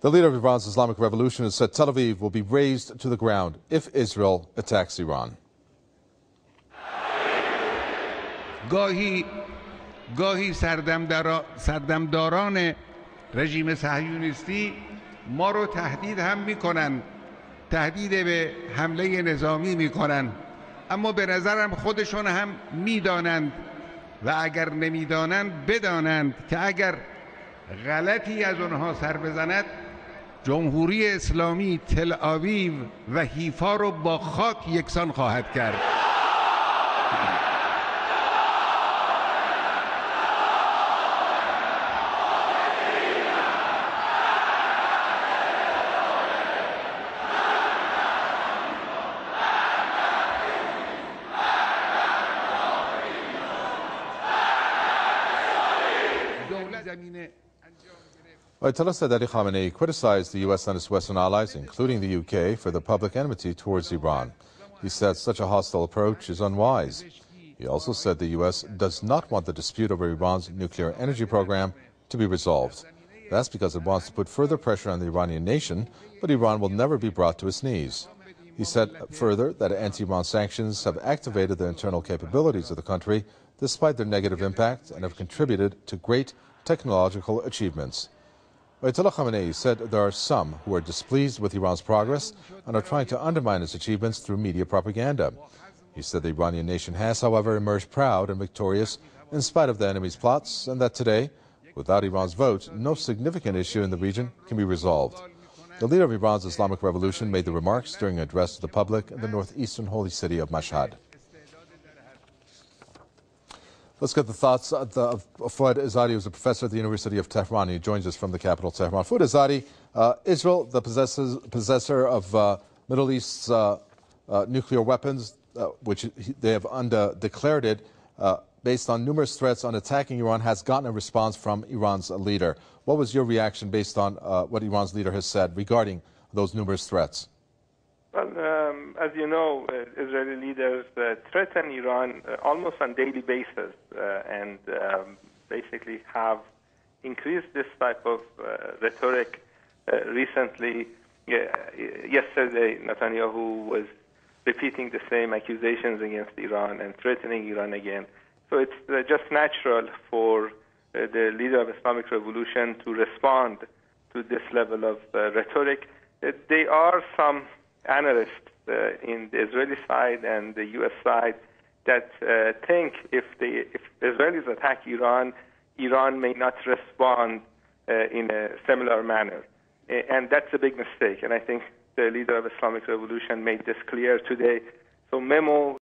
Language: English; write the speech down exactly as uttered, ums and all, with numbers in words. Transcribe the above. The leader of Iran's Islamic Revolution has said Tel Aviv will be razed to the ground if Israel attacks Iran. گاهی گاهی سردمداران رژیم صهیونیستی ما رو تهدید هم میکنن، تهدید به حمله نظامی میکنن، اما به نظرم خودشون هم میدانند و اگر نمیدانند بدانند که اگر غلطی از اونها سر بزند جمهوری اسلامی تل آویو و حیفا رو با خاک یکسان خواهد کرد. Ayatollah Sayyed Ali Khamenei criticized the U S and its Western allies, including the U K, for the public enmity towards Iran. He said such a hostile approach is unwise. He also said the U S does not want the dispute over Iran's nuclear energy program to be resolved. That's because it wants to put further pressure on the Iranian nation, but Iran will never be brought to its knees. He said further that anti-Iran sanctions have activated the internal capabilities of the country, despite their negative impact, and have contributed to great technological achievements. Ayatollah Khamenei said there are some who are displeased with Iran's progress and are trying to undermine its achievements through media propaganda. He said the Iranian nation has, however, emerged proud and victorious in spite of the enemy's plots, and that today, without Iran's vote, no significant issue in the region can be resolved. The leader of Iran's Islamic Revolution made the remarks during an address to the public in the northeastern holy city of Mashhad. Let's get the thoughts of, the, of Foad Izadi, who's a professor at the University of Tehran. He joins us from the capital, Tehran. Foad Izadi, uh, Israel, the possesses, possessor of uh, Middle East's uh, uh, nuclear weapons, uh, which they have under declared it, uh, based on numerous threats on attacking Iran, has gotten a response from Iran's leader. What was your reaction based on uh, what Iran's leader has said regarding those numerous threats? Well, um, as you know, uh, Israeli leaders uh, threaten Iran uh, almost on a daily basis uh, and um, basically have increased this type of uh, rhetoric uh, recently. Uh, yesterday, Netanyahu was repeating the same accusations against Iran and threatening Iran again. So it's uh, just natural for uh, the leader of Islamic Revolution to respond to this level of uh, rhetoric. Uh, they are some analysts uh, in the Israeli side and the U S side that uh, think if the if Israelis attack Iran, Iran may not respond uh, in a similar manner. And that's a big mistake. And I think the leader of Islamic Revolution made this clear today. So memo